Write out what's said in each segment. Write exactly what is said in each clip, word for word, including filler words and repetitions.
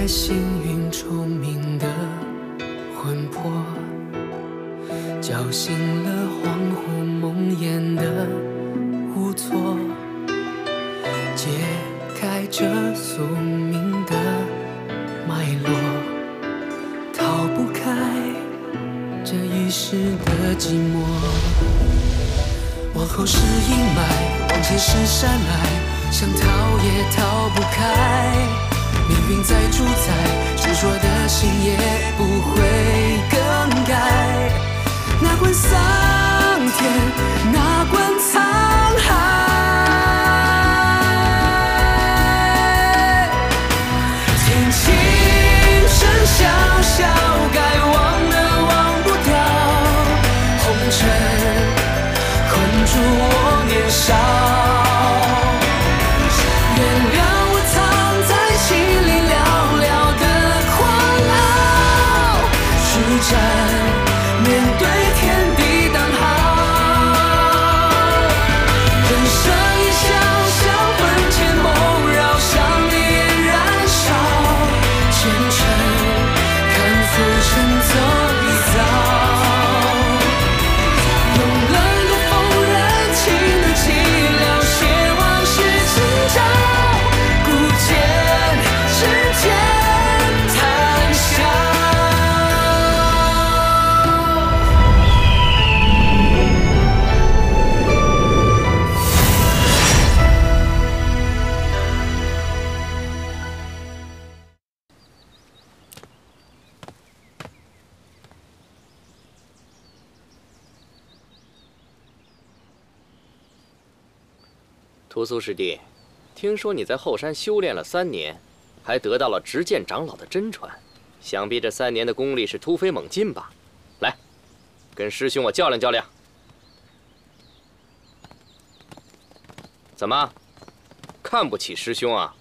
在星云虫鸣的魂魄，叫醒了恍惚梦魇的无措，解开这宿命的脉络，逃不开这一世的寂寞。往后是阴霾，往前是山隘，想逃也逃不开。 命运在主宰，执着的心也不会更改。哪管桑田，哪管沧海。听琴声萧萧，该忘的忘不掉。红尘困住我年少。 面对天地当好，人生一小小，魂牵梦绕，想念也燃烧，前尘看浮尘走一遭，用冷冻风燃起的寂寥，写往事今朝，古剑之间。 屠苏师弟，听说你在后山修炼了三年，还得到了执剑长老的真传，想必这三年的功力是突飞猛进吧？来，跟师兄我较量较量。怎么，看不起师兄啊？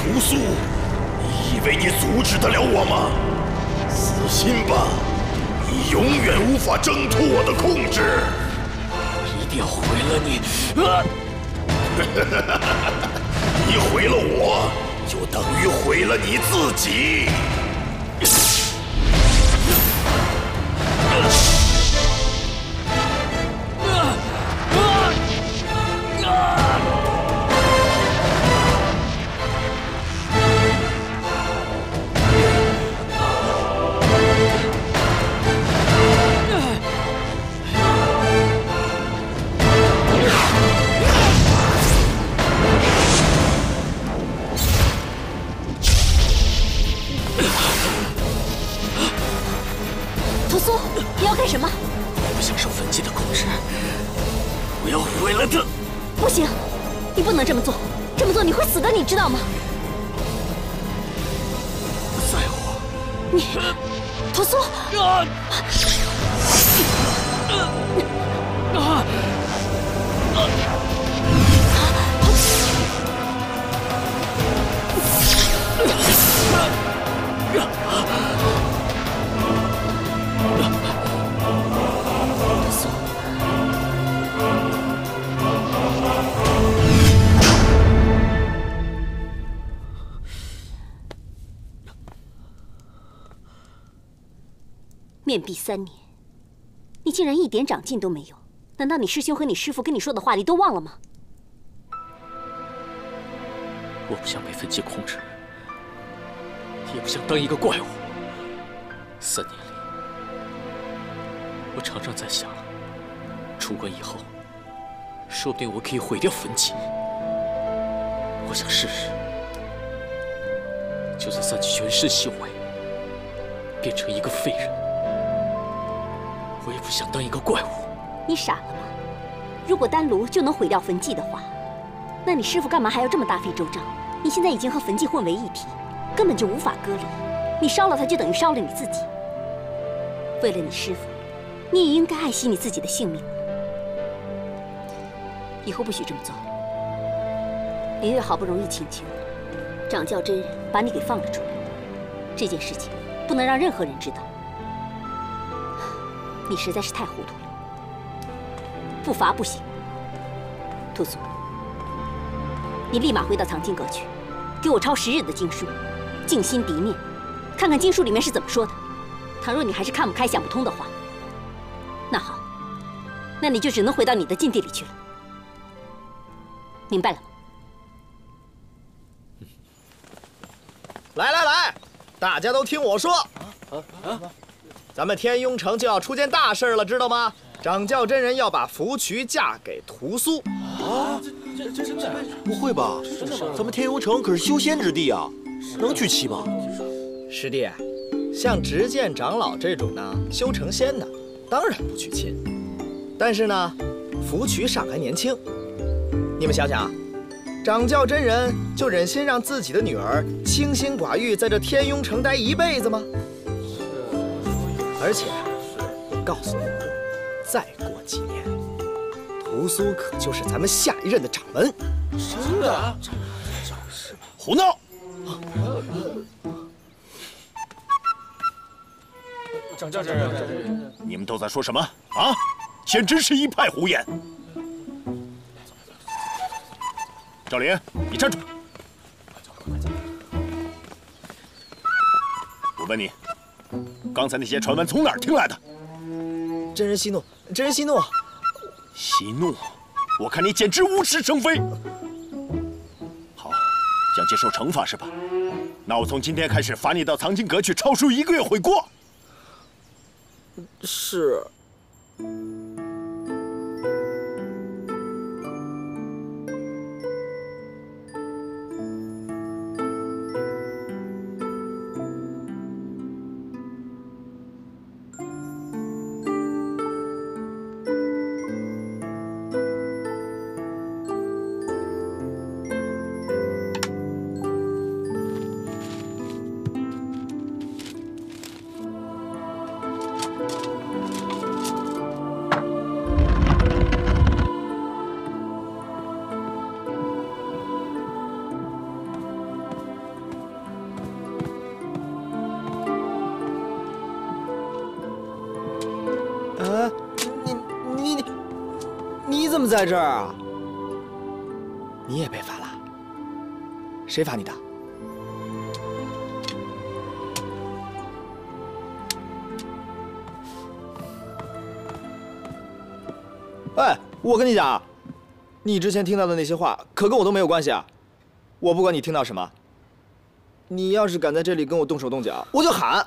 屠苏，你以为你阻止得了我吗？死心吧，你永远无法挣脱我的控制。我一定要毁了你！啊！你毁了我，就等于毁了你自己。啊啊啊啊不行，你不能这么做，这么做你会死的，你知道吗？不在乎。你，屠苏。啊！啊！ 面壁三年，你竟然一点长进都没有？难道你师兄和你师父跟你说的话你都忘了吗？我不想被分界控制，也不想当一个怪物。三年里，我常常在想，出关以后，说不定我可以毁掉分界。我想试试，就算散去全身修为，变成一个废人。 我也不想当一个怪物。你傻了吗？如果丹炉就能毁掉焚寂的话，那你师父干嘛还要这么大费周章？你现在已经和焚寂混为一体，根本就无法割离。你烧了它，就等于烧了你自己。为了你师父，你也应该爱惜你自己的性命。以后不许这么做。林月好不容易请求掌教真人把你给放了出来，这件事情不能让任何人知道。 你实在是太糊涂了，不罚不行。屠苏，你立马回到藏经阁去，给我抄十日的经书，静心涤面，看看经书里面是怎么说的。倘若你还是看不开、想不通的话，那好，那你就只能回到你的禁地里去了。明白了吗？来来来，大家都听我说。啊啊！ 咱们天雍城就要出件大事了，知道吗？掌教真人要把芙蕖嫁给屠苏。啊，这这真的？不会吧？咱们天雍城可是修仙之地啊，能娶妻吗？师弟，像执剑长老这种呢，修成仙的，当然不娶亲。但是呢，芙蕖尚还年轻，你们想想，掌教真人就忍心让自己的女儿清心寡欲，在这天雍城待一辈子吗？ 而且，我告诉你们，再过几年，屠苏可就是咱们下一任的掌门。真的？胡闹！掌教真人，你们都在说什么啊？简直是一派胡言！赵林，你站住！我问你。 刚才那些传闻从哪儿听来的？真人息怒，真人息怒，息怒！我看你简直无事生非。好，想接受惩罚是吧？那我从今天开始罚你到藏经阁去抄书一个月悔过。是。在这儿啊！你也被罚了？谁罚你的？哎，我跟你讲啊，你之前听到的那些话，可跟我都没有关系啊！我不管你听到什么，你要是敢在这里跟我动手动脚，我就喊！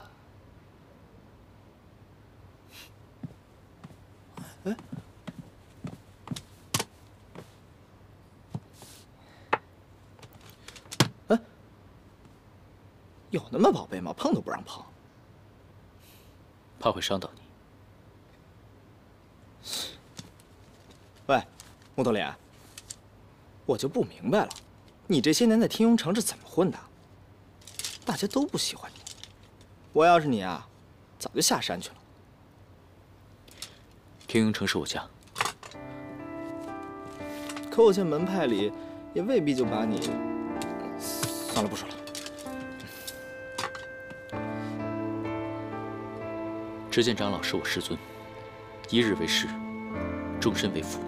哎。 有那么宝贝吗？碰都不让碰，怕会伤到你。喂，木头脸，我就不明白了，你这些年在天庸城是怎么混的？大家都不喜欢你，我要是你啊，早就下山去了。天庸城是我家，可我见门派里也未必就把你……算了，不说了。 执剑长老是我师尊，一日为师，终身为父。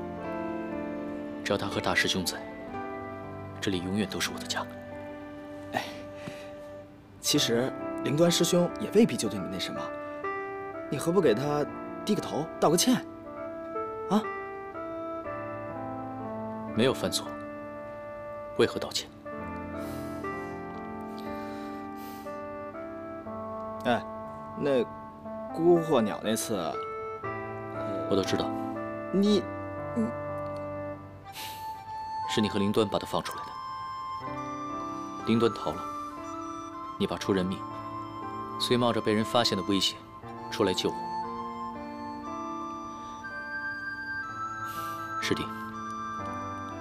只要他和大师兄在，这里永远都是我的家。哎，其实灵端师兄也未必就对你那什么，你何不给他低个头，道个歉？啊？没有犯错，为何道歉？哎，那。 孤火鸟那次，我都知道。你，你，是你和林端把他放出来的。林端逃了，你爸出人命，所以冒着被人发现的危险出来救我。师弟，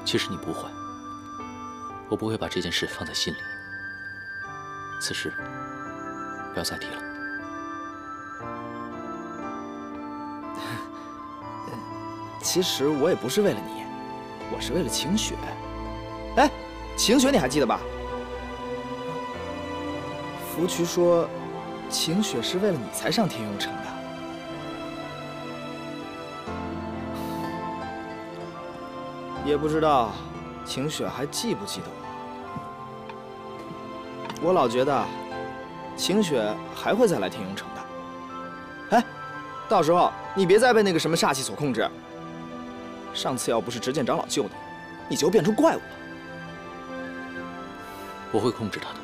其实你不坏，我不会把这件事放在心里。此事不要再提了。 其实我也不是为了你，我是为了晴雪。哎，晴雪你还记得吧？芙蕖说，晴雪是为了你才上天庸城的。也不知道晴雪还记不记得我。我老觉得晴雪还会再来天庸城的。哎，到时候你别再被那个什么煞气所控制。 上次要不是执剑长老救你，你就变成怪物了。我会控制他的，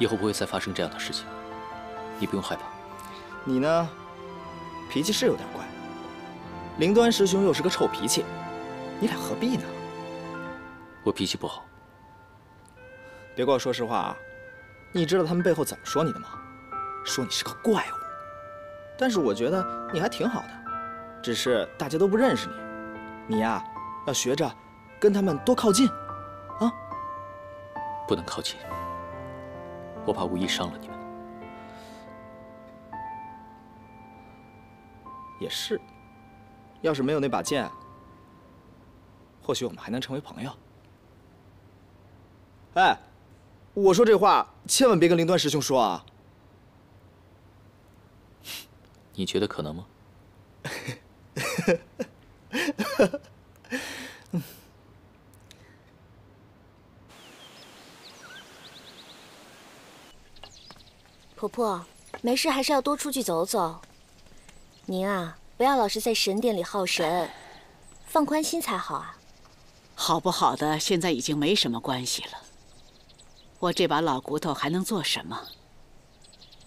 以后不会再发生这样的事情，你不用害怕。你呢，脾气是有点怪，灵端师兄又是个臭脾气，你俩何必呢？我脾气不好。别跟我说实话啊！你知道他们背后怎么说你的吗？说你是个怪物。但是我觉得你还挺好的，只是大家都不认识你。 你呀，要学着跟他们多靠近，啊！不能靠近，我怕无意伤了你们。也是，要是没有那把剑，或许我们还能成为朋友。哎，我说这话千万别跟灵端师兄说啊！你觉得可能吗？婆婆，没事还是要多出去走走。您啊，不要老是在神殿里耗神，放宽心才好啊。好不好的，现在已经没什么关系了。我这把老骨头还能做什么？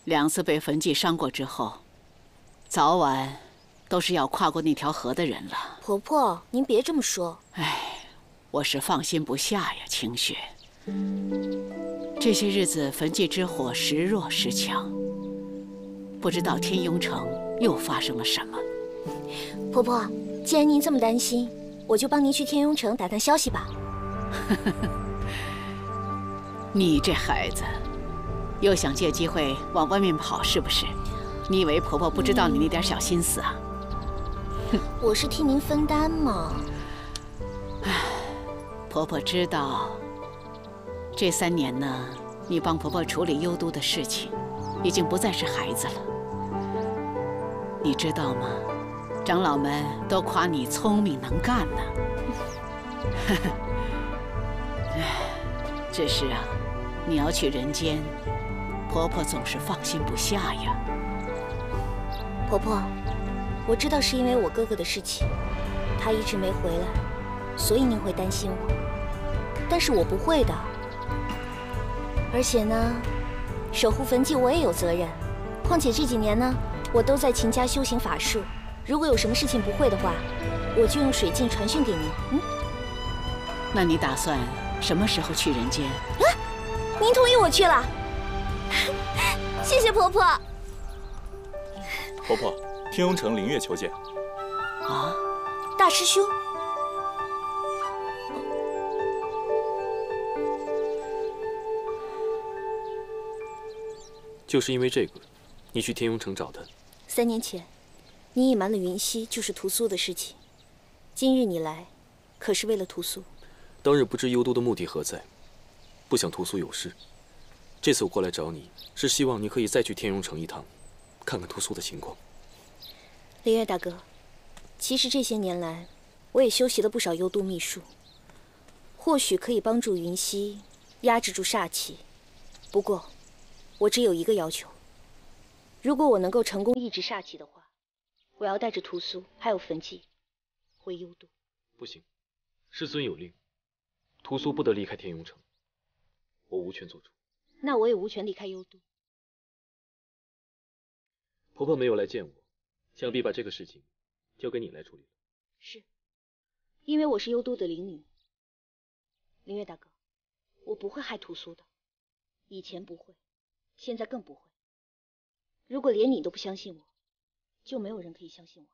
两次被焚祭伤过之后，早晚…… 都是要跨过那条河的人了，婆婆，您别这么说。哎，我是放心不下呀，晴雪。这些日子焚祭之火时弱时强，不知道天庸城又发生了什么。婆婆，既然您这么担心，我就帮您去天庸城打探消息吧。你这孩子，又想借机会往外面跑是不是？你以为婆婆不知道你那点小心思啊？ 我是替您分担嘛。唉，婆婆知道，这三年呢，你帮婆婆处理幽都的事情，已经不再是孩子了。你知道吗？长老们都夸你聪明能干呢。只是啊，你要去人间，婆婆总是放心不下呀。婆婆。 我知道是因为我哥哥的事情，他一直没回来，所以您会担心我。但是我不会的，而且呢，守护焚祭我也有责任。况且这几年呢，我都在秦家修行法术，如果有什么事情不会的话，我就用水镜传讯给您。嗯，那你打算什么时候去人间？啊，您同意我去了，谢谢婆婆。婆婆。 天庸城灵月求见。啊，大师兄，就是因为这个，你去天庸城找他。三年前，你隐瞒了云溪就是屠苏的事情，今日你来，可是为了屠苏？当日不知幽都的目的何在，不想屠苏有事。这次我过来找你，是希望你可以再去天庸城一趟，看看屠苏的情况。林月大哥，其实这些年来，我也修习了不少幽都秘术，或许可以帮助云溪压制住煞气。不过，我只有一个要求：如果我能够成功抑制煞气的话，我要带着屠苏还有焚寂回幽都。不行，师尊有令，屠苏不得离开天庸城，我无权做主。那我也无权离开幽都。婆婆没有来见我，想必把这个事情交给你来处理了。是，因为我是幽都的灵女。林月大哥，我不会害屠苏的。 以前不会，现在更不会。如果连你都不相信我，就没有人可以相信我。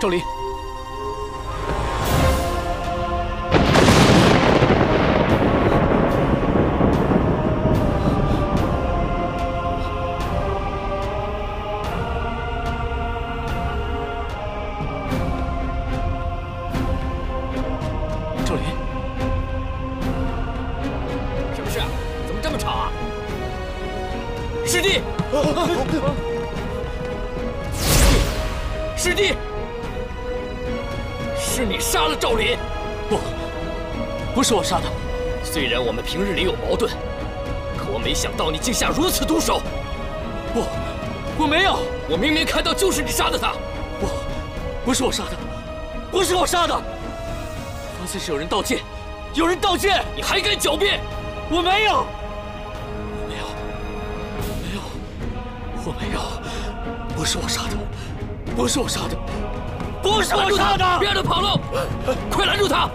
赵林，树林。什么事啊？怎么这么吵啊？师弟！师弟！是你杀了赵林？不，不是我杀的。虽然我们平日里有矛盾，可我没想到你竟下如此毒手。不，我没有，我明明看到就是你杀的他。不，不是我杀的。 不是我杀的，方才是有人盗窃，有人盗窃，你还敢狡辩？我没有，我没有，没有，我没有，不是我杀的，不是我杀的，不是我杀的！别让他跑了，快拦住他！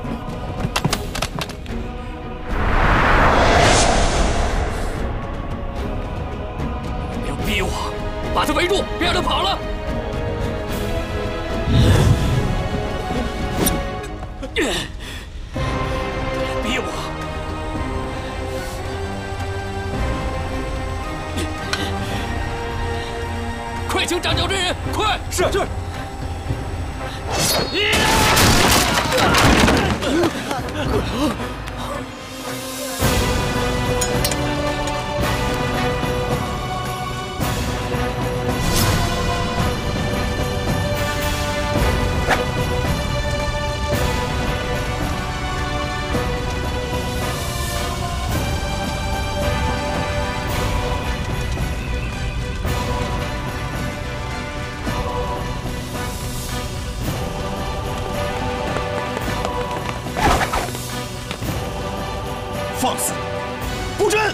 不要逼我，把他围住，别让他跑了！ 别逼我！快请掌教真人，快！是是。放肆！不真！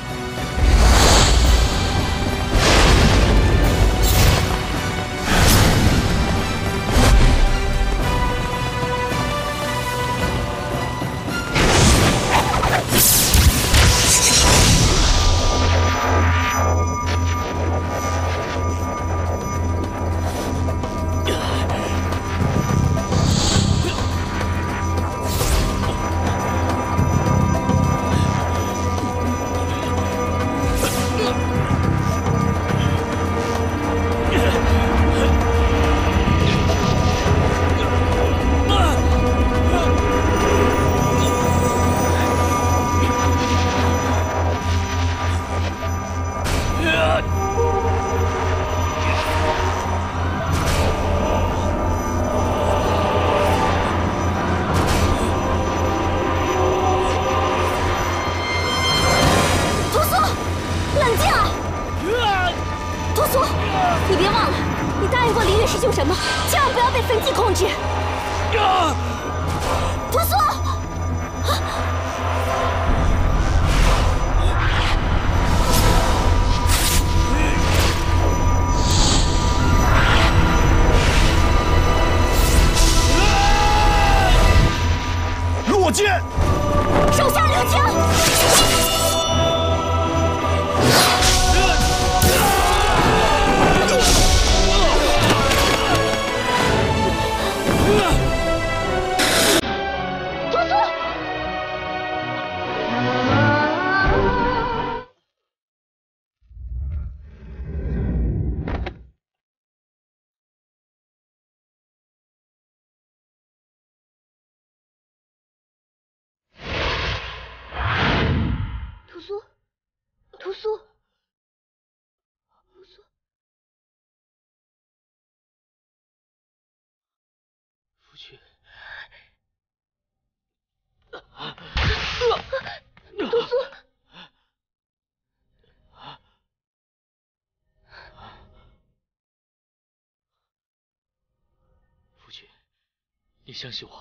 你相信我，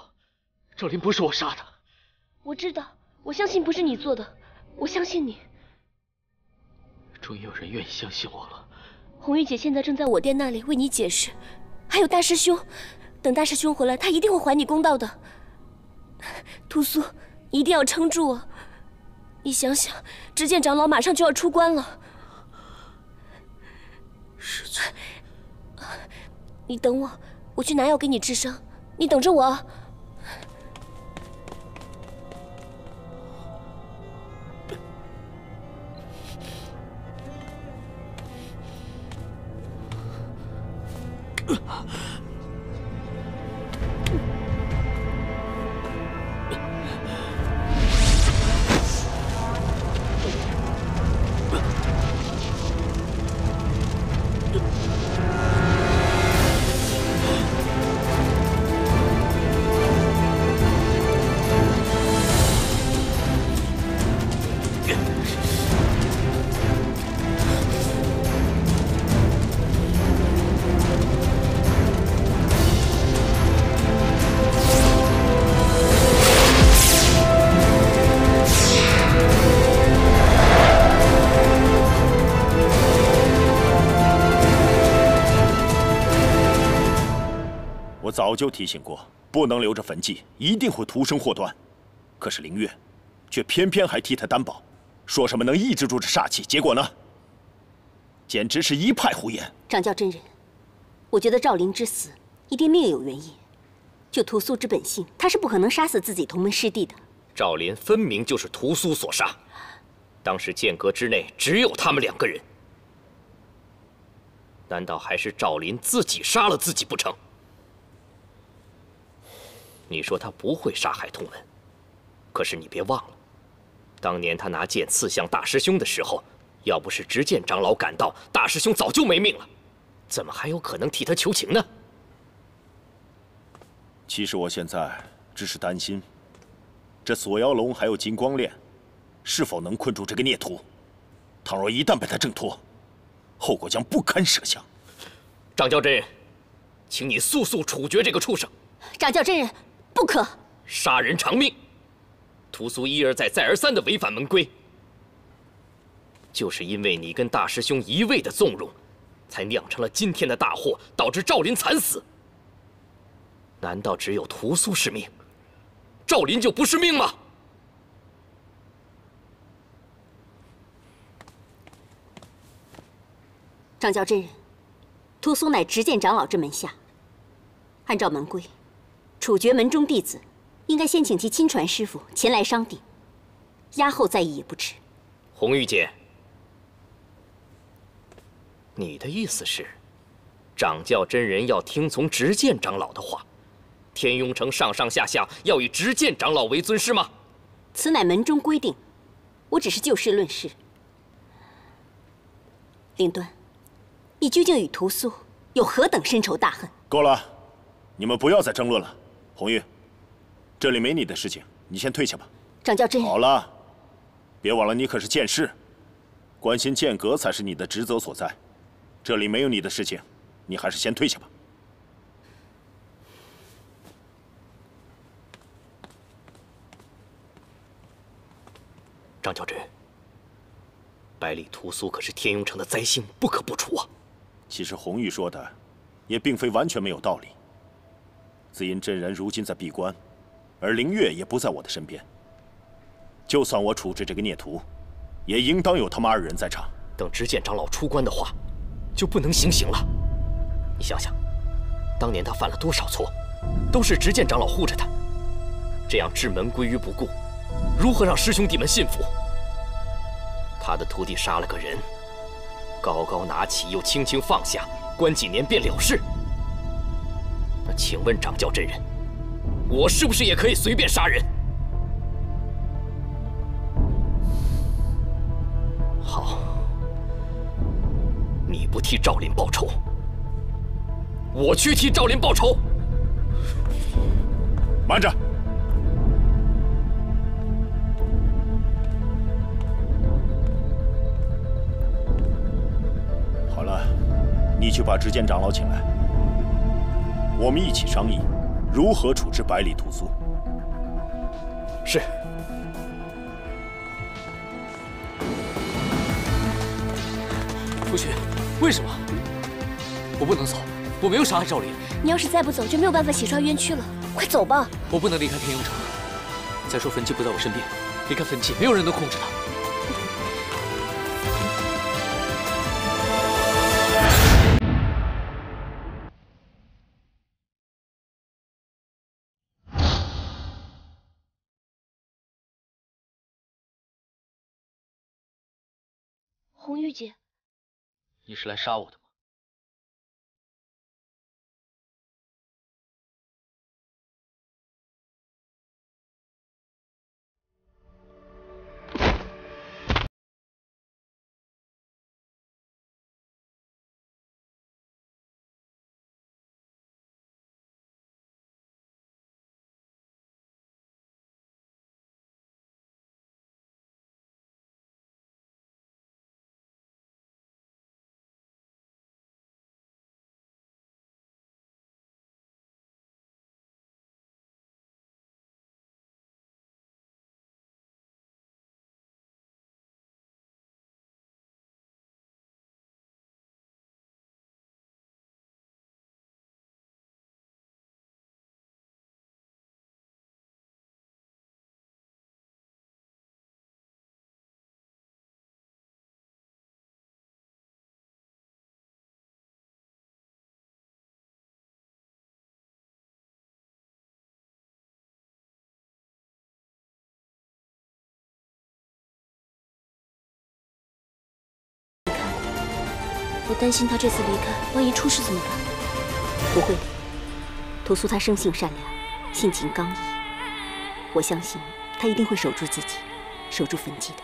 赵林不是我杀的。我知道，我相信不是你做的，我相信你。终于有人愿意相信我了。红玉姐现在正在我店那里为你解释，还有大师兄，等大师兄回来，他一定会还你公道的。屠苏，你一定要撑住啊！你想想，执剑长老马上就要出关了。师尊，你等我，我去拿药给你治伤。 你等着我。早就提醒过，不能留着坟迹，一定会徒生祸端。可是凌月，却偏偏还替他担保，说什么能抑制住这煞气，结果呢，简直是一派胡言。掌教真人，我觉得赵林之死一定另有原因。就屠苏之本性，他是不可能杀死自己同门师弟的。赵林分明就是屠苏所杀，当时剑阁之内只有他们两个人。 难道还是赵林自己杀了自己不成？你说他不会杀害同门，可是你别忘了，当年他拿剑刺向大师兄的时候，要不是执剑长老赶到，大师兄早就没命了，怎么还有可能替他求情呢？其实我现在只是担心，这锁妖龙还有金光链，是否能困住这个孽徒？倘若一旦被他挣脱， 后果将不堪设想。掌教真人，请你速速处决这个畜生。掌教真人，不可！杀人偿命，屠苏一而再、再而三的违反门规，就是因为你跟大师兄一味的纵容，才酿成了今天的大祸，导致赵林惨死。难道只有屠苏是命，赵林就不是命吗？ 掌教真人，屠苏乃执剑长老之门下。按照门规，处决门中弟子，应该先请其亲传师傅前来商定，押后再议也不迟。红玉姐，你的意思是，掌教真人要听从执剑长老的话，天雍城上上下下要以执剑长老为尊师吗？此乃门中规定，我只是就事论事。林端， 你究竟与屠苏有何等深仇大恨？够了，你们不要再争论了。红玉，这里没你的事情，你先退下吧。掌教真人，好了，别忘了你可是剑士，关心剑阁才是你的职责所在。这里没有你的事情，你还是先退下吧。掌教真人，百里屠苏可是天雍城的灾星，不可不除啊！ 其实红玉说的，也并非完全没有道理。紫阴真人如今在闭关，而凌月也不在我的身边。就算我处置这个孽徒，也应当有他们二人在场。等执剑长老出关的话，就不能行刑了。你想想，当年他犯了多少错，都是执剑长老护着他。这样置门规于不顾，如何让师兄弟们信服？他的徒弟杀了个人， 高高拿起，又轻轻放下，关几年便了事。那请问掌教真人，我是不是也可以随便杀人？好，你不替赵林报仇，我去替赵林报仇。慢着！ 好了，你去把执剑长老请来，我们一起商议如何处置百里屠苏。是。夫君，为什么？我不能走，我没有杀害赵林。你要是再不走，就没有办法洗刷冤屈了。快走吧！我不能离开天雍城。再说，坟迹不在我身边，离开坟迹，没有人能控制它。 红玉姐，你是来杀我的吗？我担心他这次离开，万一出事怎么办？不会的，屠苏他生性善良，性情刚毅，我相信他一定会守住自己，守住焚寂的。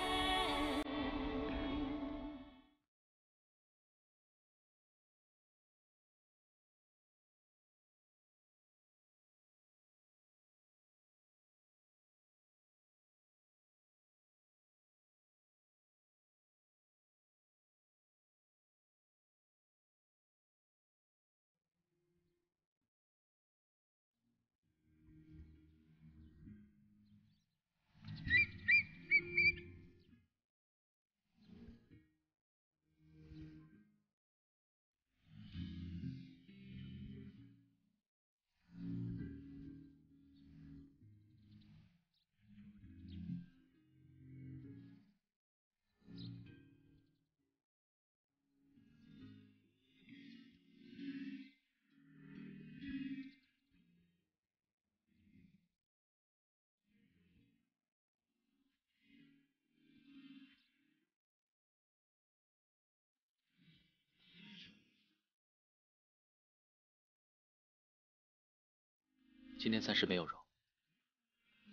今天暂时没有肉，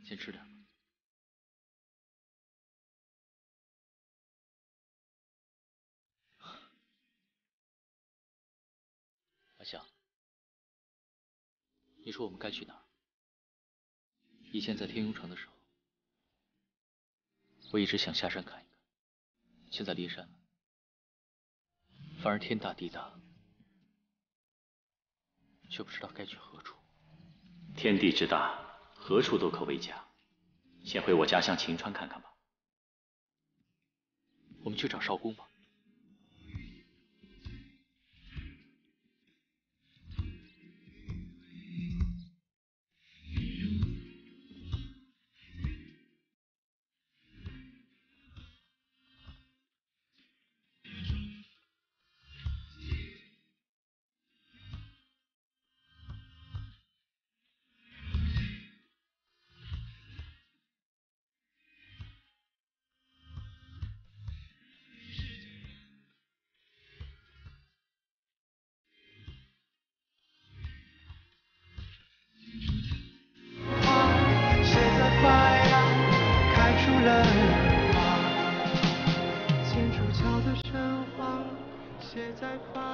先吃点吧。阿香，你说我们该去哪儿？以前在天庸城的时候，我一直想下山看一看，现在离山了，反而天大地大，却不知道该去何处。 天地之大，何处都可为家。先回我家乡晴川看看吧。我们去找少公吧。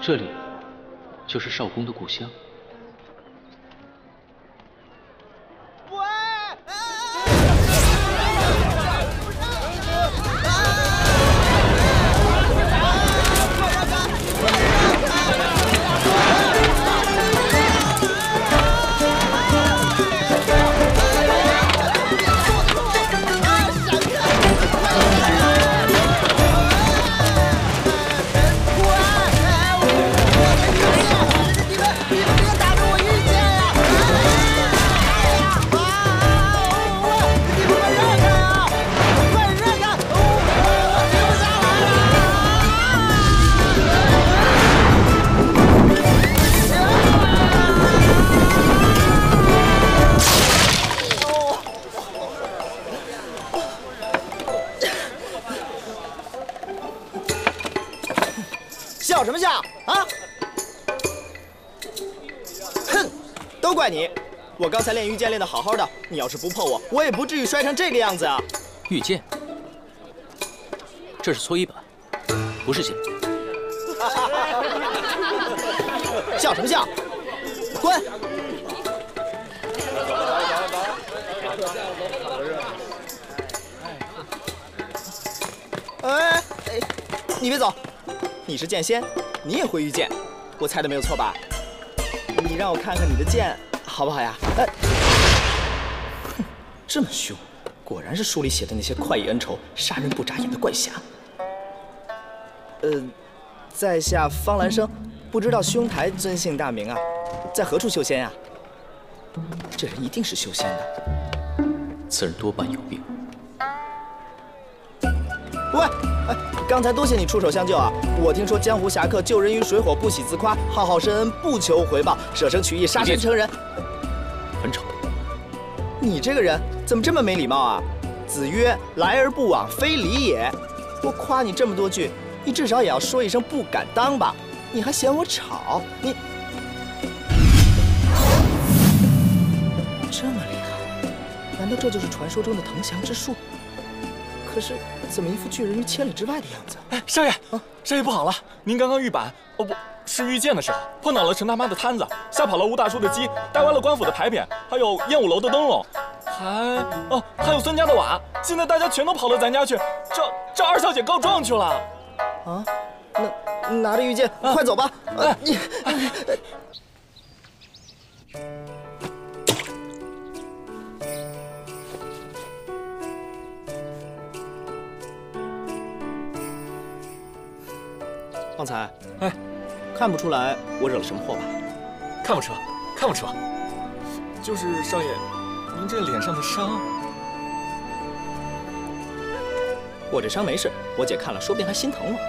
这里就是少公的故乡。喂！笑什么笑啊！哼，都怪你！我刚才练御剑练得好好的，你要是不碰我，我也不至于摔成这个样子啊！御剑，这是搓衣板，不是剑。笑什么笑？滚！哎哎，你别走！ 你是剑仙，你也会御剑，我猜的没有错吧？你让我看看你的剑，好不好呀？哎，哼，这么凶，果然是书里写的那些快意恩仇、杀人不眨眼的怪侠。呃，在下方兰生，不知道兄台尊姓大名啊，在何处修仙呀？这人一定是修仙的，此人多半有病。喂。 哎，刚才多谢你出手相救啊！我听说江湖侠客救人于水火，不喜自夸，浩浩深恩，不求回报，舍生取义，杀身成仁。很丑。你这个人怎么这么没礼貌啊？子曰：“来而不往，非礼也。”我夸你这么多句，你至少也要说一声不敢当吧？你还嫌我吵？你这么厉害，难道这就是传说中的腾翔之术？可是怎么一副拒人于千里之外的样子？哎，少爷，啊、少爷不好了！您刚刚遇板，哦不是遇见的事儿，碰倒了陈大妈的摊子，吓跑了吴大叔的鸡，带歪了官府的牌匾，还有燕舞楼的灯笼。 还哦，还有孙家的瓦，现在大家全都跑到咱家去，这这二小姐告状去了。啊，那拿着玉剑，啊、快走吧。哎，你，哎哎、旺财，哎，看不出来我惹了什么祸吧？看不出，看不出，就是少爷。 您这脸上的伤，我这伤没事，我姐看了说不定还心疼我。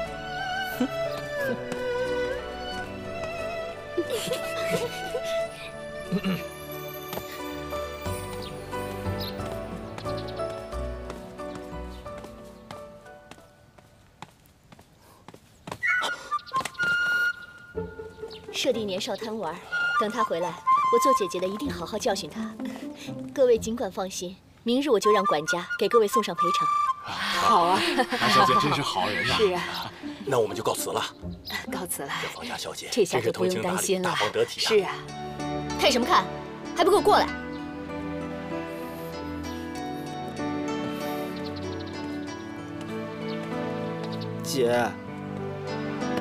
哼，哼。舍弟年少贪玩，等他回来。 我做姐姐的一定好好教训他，各位尽管放心，明日我就让管家给各位送上赔偿。好啊，二小姐真是好人呐。是啊，那我们就告辞了。告辞了。这黄家小姐，这下就不用担心了。大方得体。是啊，看什么看？还不给我过来！姐，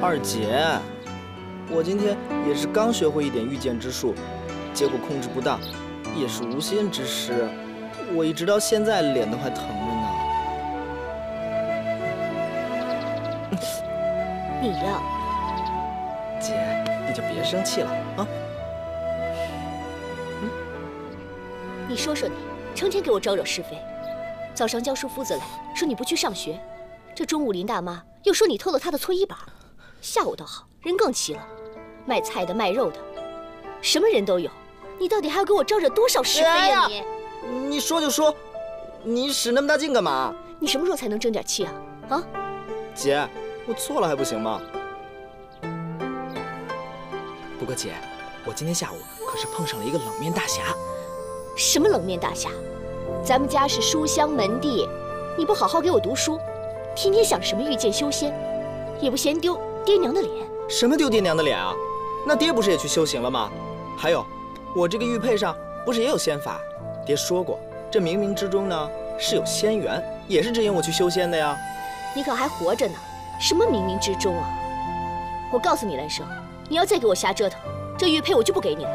二姐，我今天也是刚学会一点御剑之术。 结果控制不当，也是无心之失。我一直到现在脸都还疼着呢。你呀，姐，你就别生气了啊！嗯，你说说你，成天给我招惹是非。早上教书夫子来说你不去上学，这中午林大妈又说你偷了她的搓衣板。下午倒好，人更齐了，卖菜的卖肉的，什么人都有。 你到底还要给我招惹多少是非呀你！你说就说，你使那么大劲干嘛？你什么时候才能争点气啊？啊！姐，我错了还不行吗？不过姐，我今天下午可是碰上了一个冷面大侠。什么冷面大侠？咱们家是书香门第，你不好好给我读书，天天想什么御剑修仙，也不嫌丢爹娘的脸。什么丢爹娘的脸啊？那爹不是也去修行了吗？还有。 我这个玉佩上不是也有仙法？爹说过，这冥冥之中呢是有仙缘，也是指引我去修仙的呀。你可还活着呢，什么冥冥之中啊！我告诉你，兰生，你要再给我瞎折腾，这玉佩我就不给你了。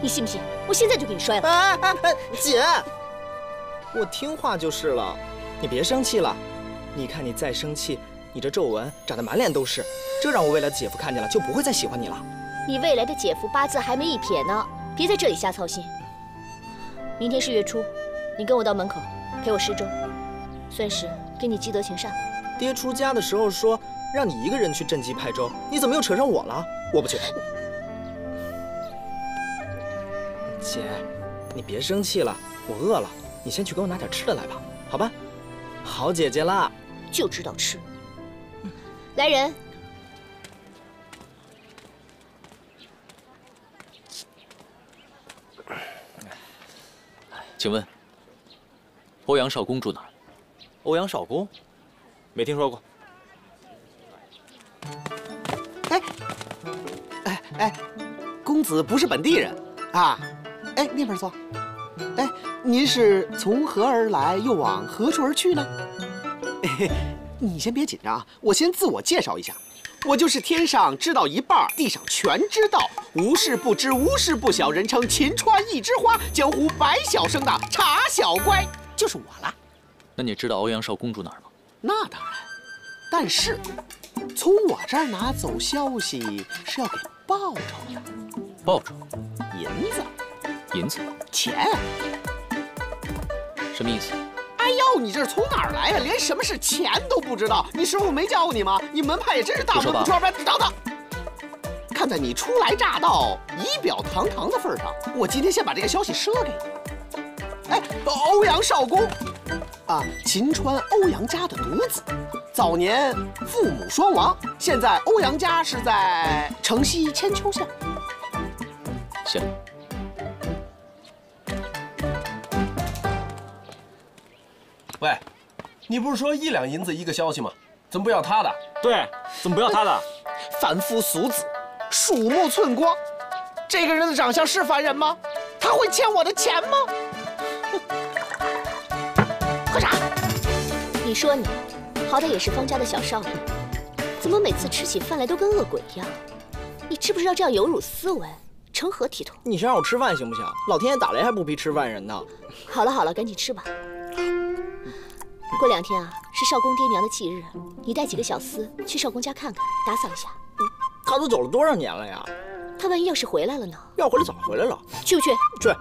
你信不信？我现在就给你摔了！哎哎哎，姐，我听话就是了，你别生气了。你看你再生气，你这皱纹长得满脸都是，这让我未来的姐夫看见了就不会再喜欢你了。你未来的姐夫八字还没一撇呢。 别在这里瞎操心。明天是月初，你跟我到门口陪我十周，算是给你积德行善。爹出家的时候说让你一个人去镇击派州，你怎么又扯上我了？我不去。姐，你别生气了，我饿了，你先去给我拿点吃的来吧，好吧？好姐姐啦，就知道吃。嗯、来人。 请问，欧阳少公住哪儿？欧阳少公，没听说过。哎，哎哎，公子不是本地人啊！哎，那边坐。哎，您是从何而来，又往何处而去呢？嘿嘿，你先别紧张啊，我先自我介绍一下，我就是天上知道一半，地上全知道。 无事不知，无事不晓，人称秦川一枝花，江湖百晓生的茶小乖就是我了。那你知道欧阳少公住哪儿吗？那当然，但是从我这儿拿走消息是要给报酬的。报酬？银子？银子？钱？什么意思？哎呦，你这是从哪儿来呀、啊？连什么是钱都不知道，你师傅没教过你吗？你门派也真是大门不出二门。等等。 看在你初来乍到、仪表堂堂的份上，我今天先把这个消息赊给你。哎，欧阳少公，啊、啊，秦川欧阳家的独子，早年父母双亡，现在欧阳家是在城西千秋巷。行。 喂，你不是说一两银子一个消息吗？怎么不要他的？对，怎么不要他的？凡夫俗子，鼠目寸光。这个人的长相是凡人吗？他会欠我的钱吗？喝茶。你说你，好歹也是方家的小少爷，怎么每次吃起饭来都跟恶鬼一样？你知不知道这样有辱斯文，成何体统？你先让我吃饭行不行？老天爷打雷还不比吃饭人呢。好了好了，赶紧吃吧。 过两天啊，是少公爹娘的忌日，你带几个小厮去少公家看看，打扫一下。嗯，他都走了多少年了呀？他万一要是回来了呢？要回来早回来了。去不去？去。